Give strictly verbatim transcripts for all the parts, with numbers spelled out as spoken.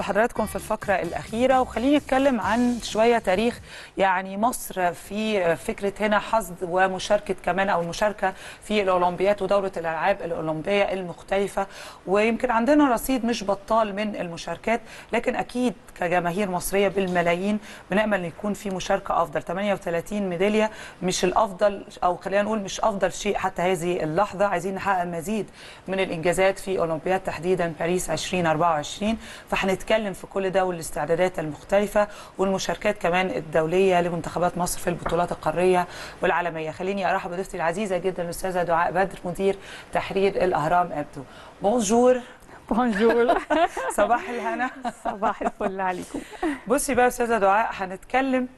بحضراتكم في الفقرة الأخيرة، وخليني أتكلم عن شوية تاريخ يعني مصر في فكرة هنا حصد ومشاركة كمان أو المشاركة في الأولمبيات ودورة الألعاب الأولمبية المختلفة، ويمكن عندنا رصيد مش بطال من المشاركات، لكن أكيد كجماهير مصرية بالملايين بنأمل أن يكون في مشاركة أفضل. ثمانية وثلاثين ميدالية مش الأفضل، أو خلينا نقول مش أفضل شيء حتى هذه اللحظة، عايزين نحقق مزيد من الإنجازات في أولمبياد تحديدا باريس ألفين وأربعة وعشرين، فهنتكلم في كل ده والاستعدادات المختلفة والمشاركات كمان الدولية لمنتخبات مصر في البطولات القارية والعالمية. خليني أرحب بضيفتي العزيزة جدا الأستاذة دعاء بدر، مدير تحرير الأهرام أبدو. بونجور. بونجور. صباح الهنا. صباح الفل عليكم. بصي بقى يا أستاذة دعاء، هنتكلم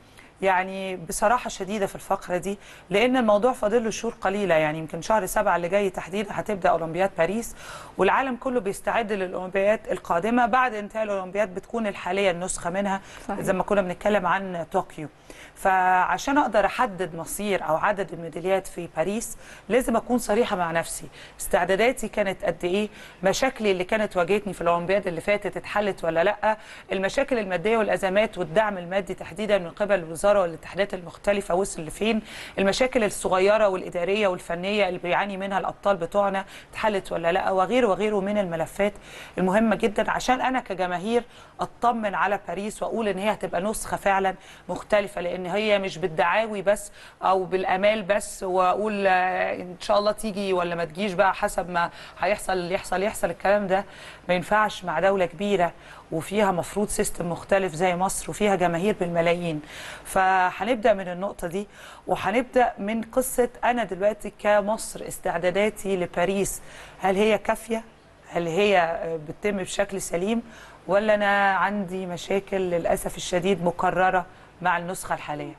يعني بصراحة شديدة في الفقرة دي، لأن الموضوع فاضل له شهور قليلة، يعني يمكن شهر سبعة اللي جاي تحديدا هتبدأ أولمبياد باريس، والعالم كله بيستعد للأولمبياد القادمة. بعد انتهاء الأولمبياد بتكون الحالية النسخة منها زي ما كنا بنتكلم عن طوكيو. فعشان أقدر أحدد مصير أو عدد الميداليات في باريس لازم أكون صريحة مع نفسي، استعداداتي كانت قد إيه، مشاكلي اللي كانت واجهتني في الأولمبياد اللي فاتت اتحلت ولا لأ، المشاكل المادية والأزمات والدعم المادي تحديدا من قبل الوزارة والاتحادات المختلفة وصل لفين، المشاكل الصغيرة والإدارية والفنية اللي بيعاني منها الأبطال بتوعنا اتحلت ولا لا، وغيره وغيره من الملفات المهمة جدا، عشان أنا كجماهير أطمن على باريس وأقول إن هي هتبقى نسخة فعلا مختلفة، لأن هي مش بالدعاوي بس أو بالآمال بس وأقول إن شاء الله تيجي ولا ما تجيش بقى حسب ما هيحصل يحصل يحصل. الكلام ده ما ينفعش مع دولة كبيرة وفيها مفروض سيستم مختلف زي مصر وفيها جماهير بالملايين. فهنبدأ من النقطة دي، وهنبدأ من قصة أنا دلوقتي كمصر استعداداتي لباريس، هل هي كافية؟ هل هي بتتم بشكل سليم؟ ولا أنا عندي مشاكل للأسف الشديد مكررة مع النسخة الحالية؟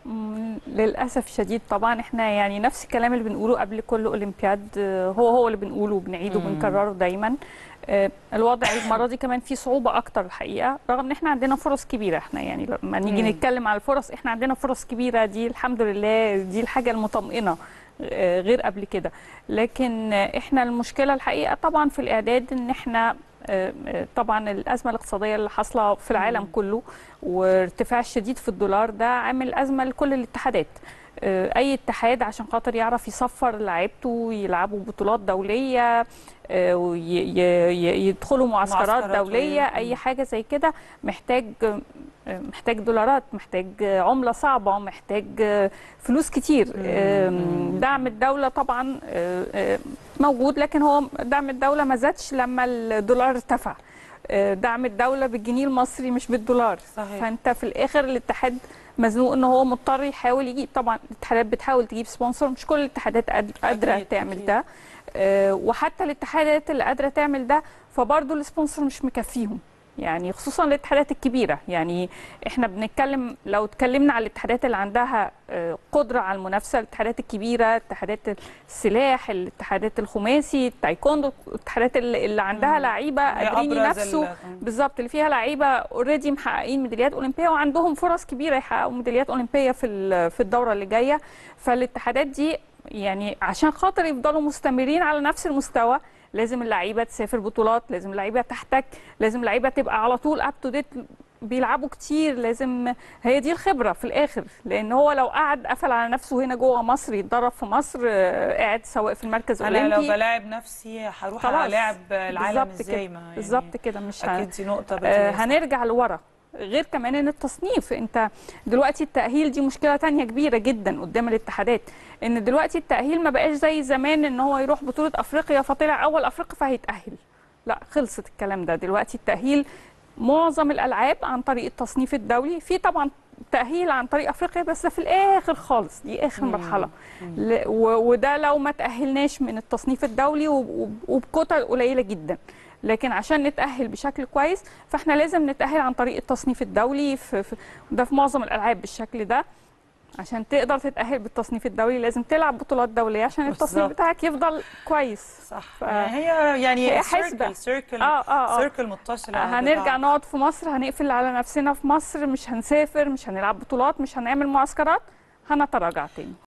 للأسف الشديد طبعا احنا يعني نفس الكلام اللي بنقوله قبل كل أولمبياد هو هو اللي بنقوله وبنعيده وبنكرره دايما. الوضع المره دي كمان فيه صعوبه اكتر الحقيقه، رغم ان احنا عندنا فرص كبيره. احنا يعني لما نيجي نتكلم على الفرص احنا عندنا فرص كبيره، دي الحمد لله دي الحاجه المطمئنه غير قبل كده. لكن احنا المشكله الحقيقه طبعا في الاعداد، ان احنا طبعا الازمه الاقتصاديه اللي حاصله في العالم كله وارتفاع شديد في الدولار، ده عامل ازمه لكل الاتحادات. اي اتحاد عشان خاطر يعرف يصفر لعيبته ويلعبوا بطولات دوليه ويدخلوا معسكرات دوليه، اي حاجه زي كده محتاج محتاج دولارات، محتاج عمله صعبه، محتاج فلوس كتير. دعم الدوله طبعا موجود، لكن هو دعم الدوله ما زادش لما الدولار ارتفع، دعم الدوله بالجنيه المصري مش بالدولار. صحيح. فانت في الاخر الاتحاد مزنوق ان هو مضطر يحاول يجيب، طبعا الاتحادات بتحاول تجيب سبونسر، مش كل الاتحادات قادره تعمل ده، وحتى الاتحادات اللي قادره تعمل ده فبرضه السبونسر مش مكفيهم، يعني خصوصا الاتحادات الكبيره. يعني احنا بنتكلم لو اتكلمنا على الاتحادات اللي عندها قدره على المنافسه، الاتحادات الكبيره، اتحادات السلاح، الاتحادات الخماسي، التايكوندو، الاتحادات اللي عندها لعيبه قادرين ينافسوا بالظبط، اللي فيها لعيبه اوريدي محققين ميداليات اولمبيه وعندهم فرص كبيره يحققوا ميداليات اولمبيه في في الدوره اللي جايه. فالاتحادات دي يعني عشان خاطر يفضلوا مستمرين على نفس المستوى لازم اللعيبه تسافر بطولات، لازم اللعيبه تحتك، لازم اللعيبه تبقى على طول اب تو ديت، بيلعبوا كتير، لازم هي دي الخبره في الاخر. لان هو لو قعد قفل على نفسه هنا جوه مصر يتدرب في مصر، قاعد سواء في المركز الاولمبي، انا لو بلاعب نفسي هروح الاعب العالم ازاي؟ ما يعني بالظبط كده، مش اكيد دي نقطه آه هنرجع لورا. غير كمان ان التصنيف، انت دلوقتي التأهيل دي مشكلة تانية كبيرة جدا قدام الاتحادات، ان دلوقتي التأهيل ما بقاش زي زمان ان هو يروح بطولة افريقيا فطلع اول افريقيا فهيتأهل، لا خلصت الكلام ده. دلوقتي التأهيل معظم الالعاب عن طريق التصنيف الدولي، في طبعا تأهيل عن طريق افريقيا بس في الاخر خالص، دي اخر مرحله، وده لو ما تأهلناش من التصنيف الدولي وبكتل قليلة جدا. لكن عشان نتأهل بشكل كويس فاحنا لازم نتأهل عن طريق التصنيف الدولي، في في ده في معظم الألعاب بالشكل ده. عشان تقدر تتأهل بالتصنيف الدولي لازم تلعب بطولات دولية عشان التصنيف بتاعك يفضل كويس. صح. ف... هي يعني سيركل سيركل سيركل متصلة. هنرجع نقعد في مصر، هنقفل على نفسنا في مصر، مش هنسافر، مش هنلعب بطولات، مش هنعمل معسكرات، هنتراجع تاني.